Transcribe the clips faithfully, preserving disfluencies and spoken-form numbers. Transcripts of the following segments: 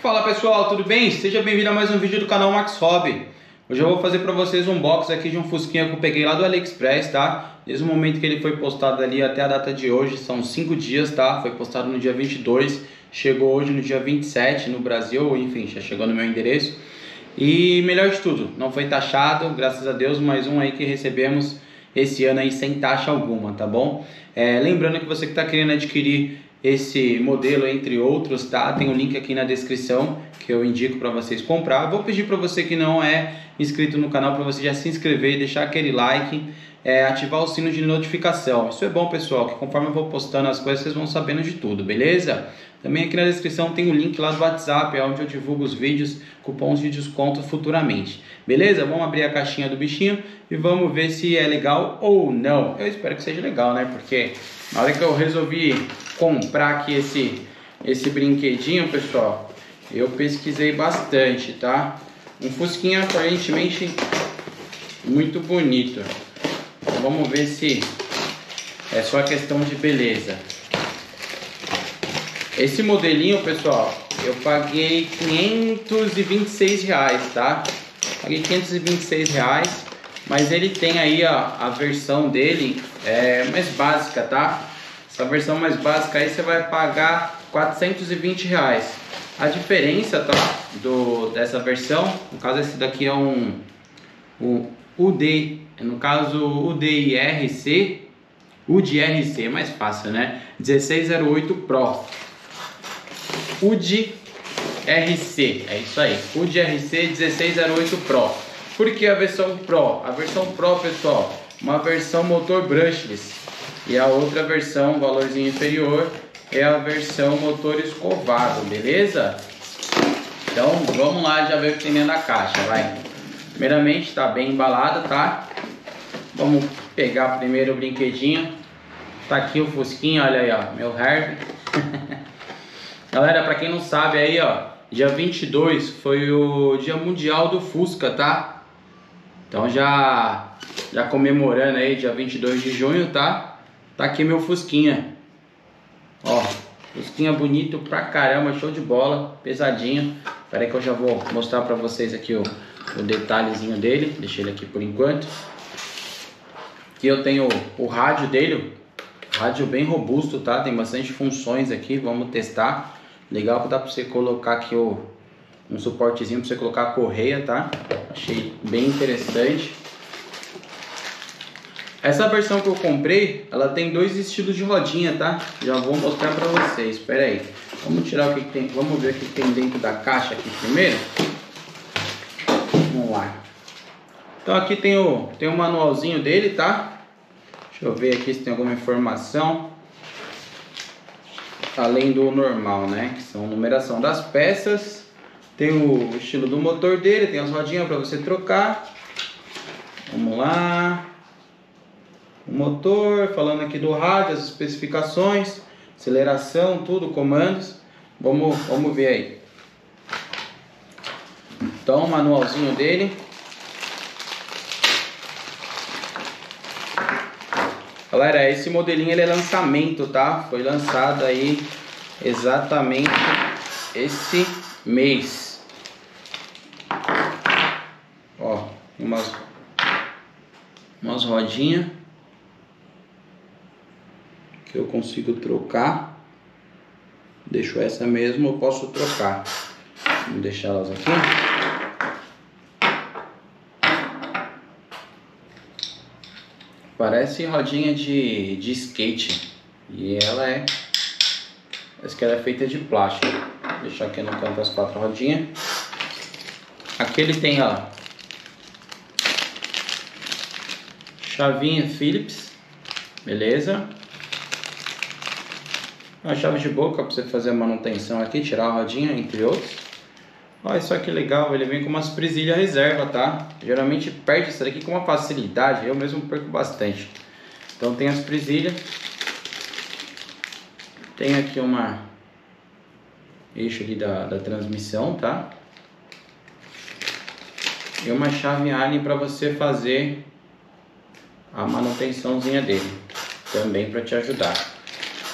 Fala pessoal, tudo bem? Seja bem-vindo a mais um vídeo do canal Max Hobby. Hoje eu vou fazer para vocês um unboxing aqui de um fusquinha que eu peguei lá do AliExpress, tá? Desde o momento que ele foi postado ali até a data de hoje, são cinco dias, tá? Foi postado no dia vinte e dois, chegou hoje no dia vinte e sete no Brasil, enfim, já chegou no meu endereço. E melhor de tudo, não foi taxado, graças a Deus, mais um aí que recebemos esse ano aí sem taxa alguma, tá bom? É, lembrando que você que está querendo adquirir esse modelo, entre outros, tá? Tem um link aqui na descrição que eu indico para vocês comprar. Vou pedir para você que não é inscrito no canal para você já se inscrever, deixar aquele like, é, ativar o sino de notificação. Isso é bom, pessoal, que conforme eu vou postando as coisas, vocês vão sabendo de tudo, beleza? Também aqui na descrição tem o link lá do WhatsApp, onde eu divulgo os vídeos, cupons de desconto futuramente. Beleza? Vamos abrir a caixinha do bichinho e vamos ver se é legal ou não. Eu espero que seja legal, né? Porque na hora que eu resolvi comprar aqui esse, esse brinquedinho, pessoal, eu pesquisei bastante, tá? Um fusquinha aparentemente muito bonito. Então, vamos ver se é só questão de beleza. Esse modelinho, pessoal, eu paguei quinhentos e vinte e seis reais, tá? Paguei quinhentos e vinte e seis reais, mas ele tem aí a, a versão dele é, mais básica, tá? Essa versão mais básica aí você vai pagar quatrocentos e vinte reais. A diferença, tá? Do, dessa versão, no caso esse daqui é um, um U D, no caso U D I R C, U D I R C, é mais fácil, né? dezesseis zero oito P R O. U D I R C, é isso aí, U D I R C dezesseis zero oito P R O. Por que a versão Pro? A versão Pro, pessoal, uma versão motor brushless, e a outra versão, valorzinho inferior, é a versão motor escovado, beleza? Então vamos lá, já ver o que tem dentro da caixa, vai. Primeiramente, tá bem embalada, tá? Vamos pegar primeiro o brinquedinho. Tá aqui o fusquinho, olha aí, ó, meu Harvey. Galera, pra quem não sabe aí, ó, dia vinte e dois foi o dia mundial do Fusca, tá? Então já, já comemorando aí, dia vinte e dois de junho, tá? Tá aqui meu fusquinha. Ó, fusquinha bonito pra caramba, show de bola, pesadinho. Espera aí que eu já vou mostrar pra vocês aqui o, o detalhezinho dele. Deixei ele aqui por enquanto. Aqui eu tenho o, o rádio dele, rádio bem robusto, tá? Tem bastante funções aqui, vamos testar. Legal que dá pra você colocar aqui o, um suportezinho pra você colocar a correia, tá? Achei bem interessante. Essa versão que eu comprei, ela tem dois estilos de rodinha, tá? Já vou mostrar pra vocês, espera aí. Vamos tirar o que, que tem, vamos ver o que, que tem dentro da caixa aqui primeiro. Vamos lá. Então aqui tem o, tem o manualzinho dele, tá? Deixa eu ver aqui se tem alguma informação. Além do normal, né? Que são numeração das peças. Tem o estilo do motor dele. Tem as rodinhas para você trocar. Vamos lá. O motor. Falando aqui do rádio. As especificações. Aceleração. Tudo. Comandos. Vamos, vamos ver aí. Então, o manualzinho dele. Galera, esse modelinho ele é lançamento, tá? Foi lançado aí exatamente esse mês. Ó, umas, umas rodinhas que eu consigo trocar. Deixo essa mesmo, eu posso trocar. Vou deixar elas aqui. Parece rodinha de, de skate. E ela é... Essa que ela é feita de plástico. Vou deixar aqui no canto as quatro rodinhas. Aqui ele tem, ó, chavinha Phillips. Beleza. Uma chave de boca para você fazer a manutenção aqui. Tirar a rodinha, entre outros. Olha só que legal, ele vem com umas presilhas reserva, tá? Geralmente perde isso daqui com uma facilidade, eu mesmo perco bastante. Então tem as presilhas. Tem aqui uma eixo ali da, da transmissão, tá? E uma chave Allen para você fazer a manutençãozinha dele. Também para te ajudar.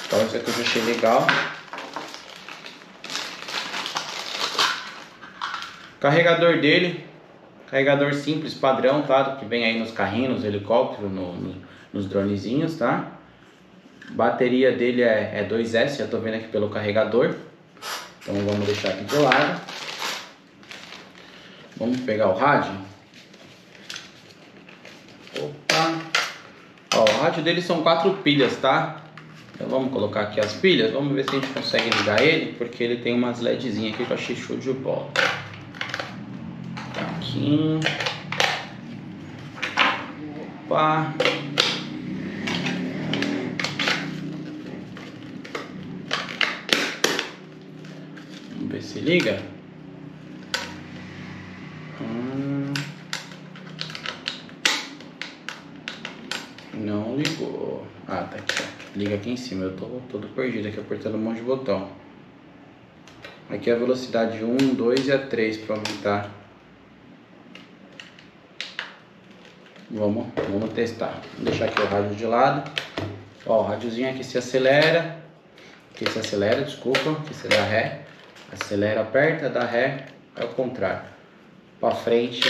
Então isso aqui eu achei legal. Carregador dele, carregador simples, padrão, tá? Que vem aí nos carrinhos, nos helicópteros, no, no, nos dronezinhos, tá? Bateria dele é, é dois S, já tô vendo aqui pelo carregador. Então vamos deixar aqui de lado. Vamos pegar o rádio. Opa! Ó, o rádio dele são quatro pilhas, tá? Então vamos colocar aqui as pilhas, vamos ver se a gente consegue ligar ele, porque ele tem umas LEDzinhas aqui que eu achei show de bola. Tá aqui. Opa! Vamos ver se liga. Hum. Não ligou. Ah, tá aqui. Liga aqui em cima, eu tô todo perdido aqui apertando um monte de botão. Aqui é a velocidade um, dois e a três para aumentar. Vamos, vamos testar. Vou deixar aqui o rádio de lado. Ó, o rádiozinho aqui se acelera. Aqui se acelera, desculpa. Aqui você dá ré. Acelera, aperta, dá ré. É o contrário. Para frente,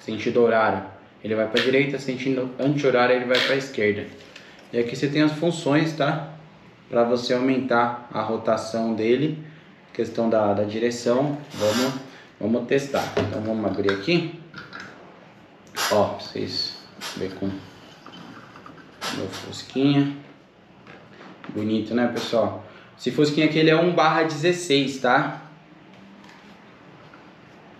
sentido horário. Ele vai para direita, sentido anti-horário, ele vai para esquerda. E aqui você tem as funções, tá? Para você aumentar a rotação dele, questão da, da direção. Vamos, vamos testar. Então vamos abrir aqui. Ó, pra vocês verem com meu fusquinha. Bonito, né, pessoal? Esse fusquinha aqui ele é um barra dezesseis, tá?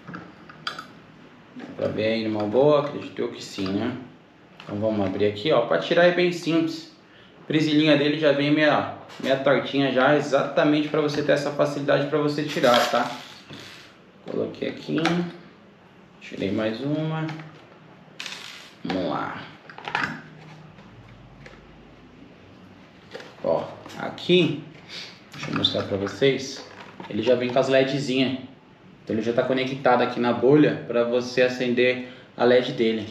Dá pra ver aí numa boa? Acredito eu que sim, né? Então vamos abrir aqui, ó. Pra tirar é bem simples. A presilhinha dele já vem meia, meia tortinha já, exatamente pra você ter essa facilidade pra você tirar, tá? Coloquei aqui. Tirei mais uma. Vamos lá. Ó, aqui, deixa eu mostrar pra vocês. Ele já vem com as LEDzinhas. Então ele já tá conectado aqui na bolha pra você acender a L E D dele.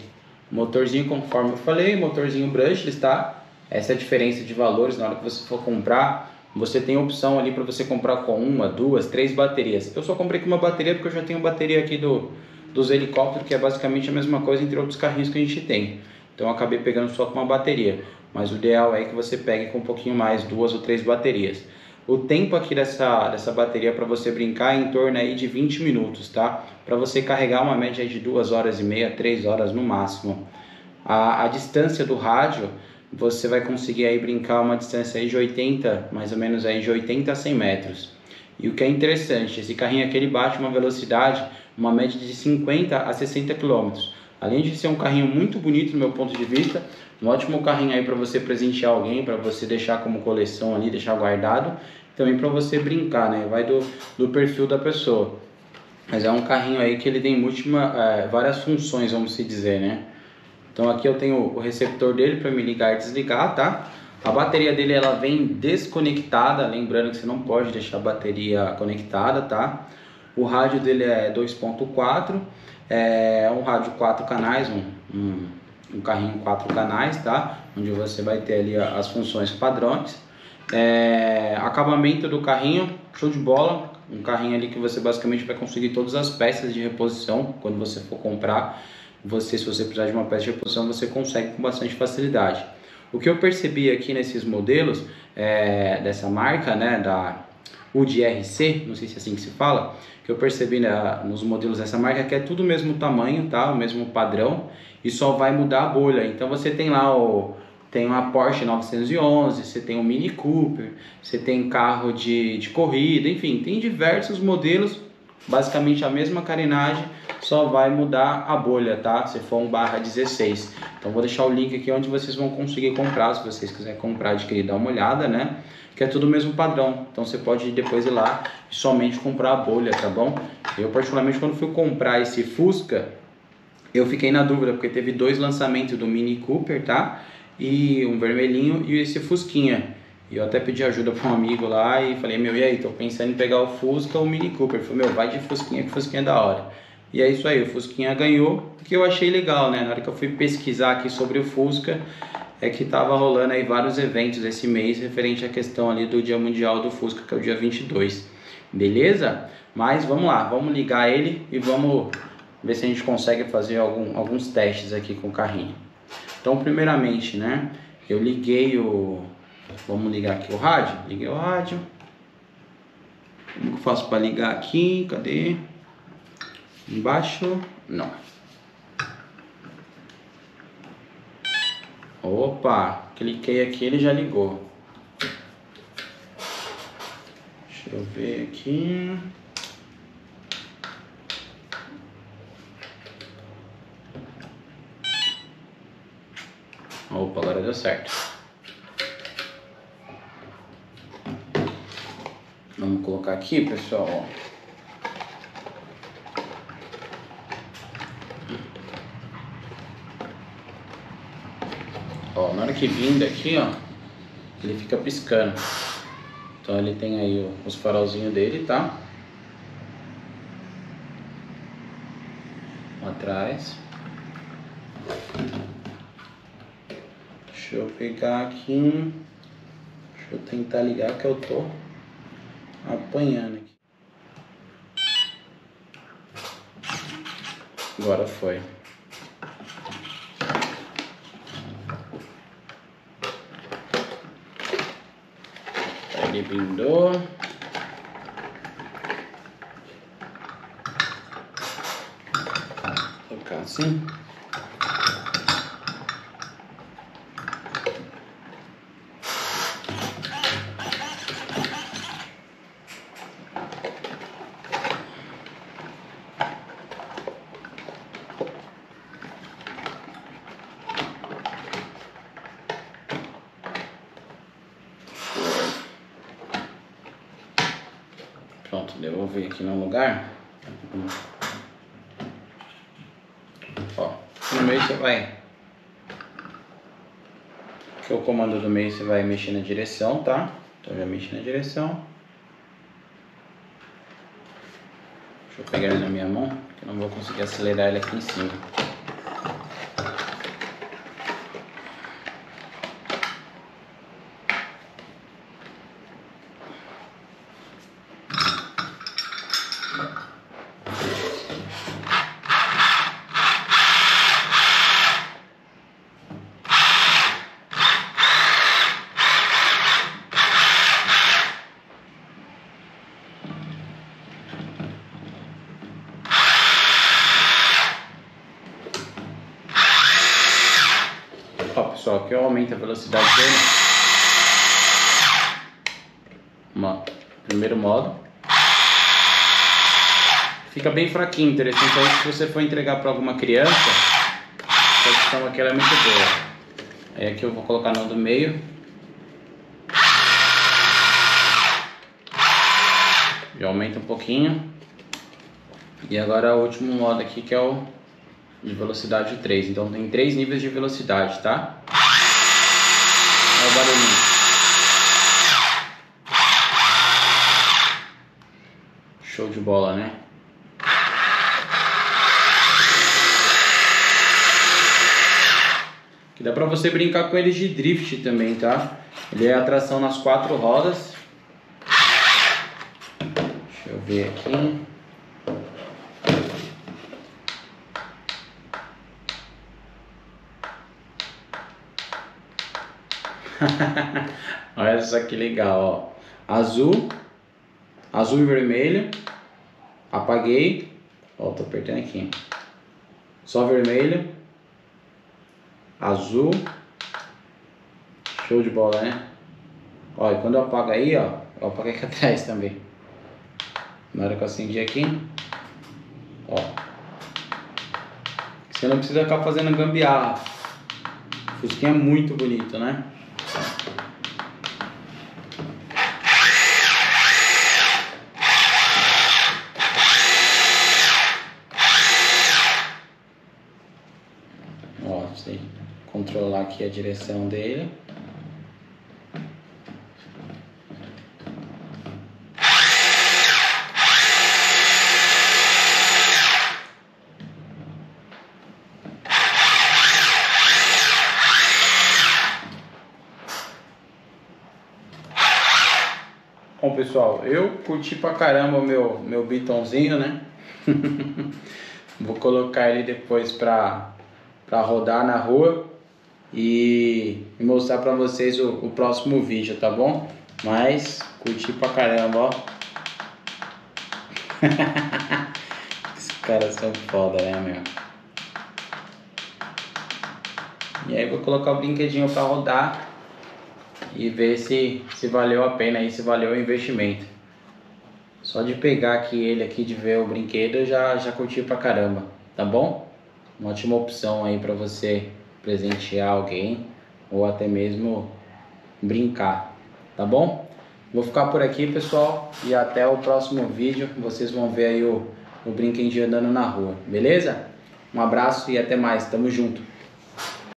Motorzinho, conforme eu falei, motorzinho brushless, tá? Essa é a diferença de valores. Na hora que você for comprar, você tem a opção ali para você comprar com uma, duas, três baterias. Eu só comprei com uma bateria porque eu já tenho bateria aqui do, dos helicópteros, que é basicamente a mesma coisa entre outros carrinhos que a gente tem. Então eu acabei pegando só com uma bateria. Mas o ideal é que você pegue com um pouquinho mais, duas ou três baterias. O tempo aqui dessa, dessa bateria para você brincar é em torno aí de vinte minutos, tá? Para você carregar uma média aí de duas horas e meia, três horas no máximo. A, a distância do rádio, você vai conseguir aí brincar uma distância aí de oitenta, mais ou menos aí de oitenta a cem metros. E o que é interessante, esse carrinho aqui ele bate uma velocidade, uma média de cinquenta a sessenta quilômetros. Além de ser um carrinho muito bonito do meu ponto de vista, um ótimo carrinho aí para você presentear alguém, para você deixar como coleção ali, deixar guardado, também para você brincar, né? Vai do, do perfil da pessoa. Mas é um carrinho aí que ele tem múltipla, é, várias funções, vamos se dizer, né? Então aqui eu tenho o receptor dele para me ligar e desligar, tá? A bateria dele ela vem desconectada, lembrando que você não pode deixar a bateria conectada, tá? O rádio dele é dois ponto quatro, é um rádio quatro canais, um, um, um carrinho quatro canais, tá? Onde você vai ter ali as funções padrões. É, acabamento do carrinho, show de bola, um carrinho ali que você basicamente vai conseguir todas as peças de reposição. Quando você for comprar, você, se você precisar de uma peça de reposição, você consegue com bastante facilidade. O que eu percebi aqui nesses modelos, é, dessa marca, né, da U D I R C, não sei se é assim que se fala, que eu percebi na, nos modelos dessa marca, que é tudo o mesmo tamanho, tá? O mesmo padrão, e só vai mudar a bolha. Então você tem lá o, tem uma Porsche nove onze, você tem um Mini Cooper, você tem carro de, de corrida, enfim, tem diversos modelos, basicamente a mesma carenagem, só vai mudar a bolha, tá? Se for um barra dezesseis. Então vou deixar o link aqui onde vocês vão conseguir comprar, se vocês quiserem comprar, adquirir, dar uma olhada, né? Que é tudo o mesmo padrão. Então você pode depois ir lá e somente comprar a bolha, tá bom? Eu particularmente quando fui comprar esse Fusca, eu fiquei na dúvida, porque teve dois lançamentos do Mini Cooper, tá? E um vermelhinho e esse Fusquinha. E eu até pedi ajuda para um amigo lá e falei, meu, e aí? Tô pensando em pegar o Fusca ou o Mini Cooper. Falei, meu, vai de Fusquinha, que Fusquinha é da hora. E é isso aí, o Fusquinha ganhou, que eu achei legal, né? Na hora que eu fui pesquisar aqui sobre o Fusca, é que tava rolando aí vários eventos esse mês referente à questão ali do Dia Mundial do Fusca, que é o dia vinte e dois. beleza? Mas vamos lá, vamos ligar ele e vamos ver se a gente consegue fazer algum, alguns testes aqui com o carrinho. Então, primeiramente, né, eu liguei o... Vamos ligar aqui o rádio. Liguei o rádio. Como que eu faço para ligar aqui? Cadê? Embaixo? Não. Opa, cliquei aqui, ele já ligou. Deixa eu ver aqui. Opa, agora deu certo. Vamos colocar aqui, pessoal. Ó, na hora que vindo aqui, ó, ele fica piscando. Então ele tem aí os farolzinhos dele, tá? Atrás. Deixa eu pegar aqui. Deixa eu tentar ligar que eu tô apanhando aqui. Agora foi. Ele brindou. Vou colocar assim. Pronto, devolvi aqui no lugar. Ó, no meio você vai... Que o comando do meio você vai mexer na direção, tá? Então já mexi na direção. Deixa eu pegar ele na minha mão, que eu não vou conseguir acelerar ele aqui em cima. Só que eu aumento a velocidade dele. Primeiro modo. Fica bem fraquinho, interessante. Então, se você for entregar para alguma criança, a opção aqui ela é muito boa. Aí aqui eu vou colocar no do meio. E aumenta um pouquinho. E agora o último modo aqui, que é o de velocidade três. Então tem três níveis de velocidade, tá? Olha o barulhinho. Show de bola, né? Que dá pra você brincar com ele de drift também, tá? Ele é atração nas quatro rodas. Deixa eu ver aqui. Olha só que legal, ó. Azul, azul e vermelho. Apaguei. Ó, tô apertando aqui. Só vermelho. Azul. Show de bola, né? Ó, e quando eu apago aí, ó, eu apaguei aqui atrás também. Na hora que eu acendi aqui, ó, você não precisa ficar fazendo gambiarra. O fusquinha é muito bonito, né? Ó, você controlar aqui a direção dele. pessoal, eu curti pra caramba o meu, meu Beatonzinho, né? Vou colocar ele depois pra, pra rodar na rua e mostrar pra vocês o, o próximo vídeo, tá bom? Mas curti pra caramba, ó. Esses caras são foda, né, meu? E aí vou colocar o brinquedinho pra rodar e ver se, se valeu a pena aí, se valeu o investimento. Só de pegar aqui ele aqui, de ver o brinquedo, eu já, já curti pra caramba, tá bom? Uma ótima opção aí pra você presentear alguém ou até mesmo brincar, tá bom? Vou ficar por aqui, pessoal, e até o próximo vídeo. Vocês vão ver aí o, o brinquedinho andando na rua, beleza? Um abraço e até mais, tamo junto!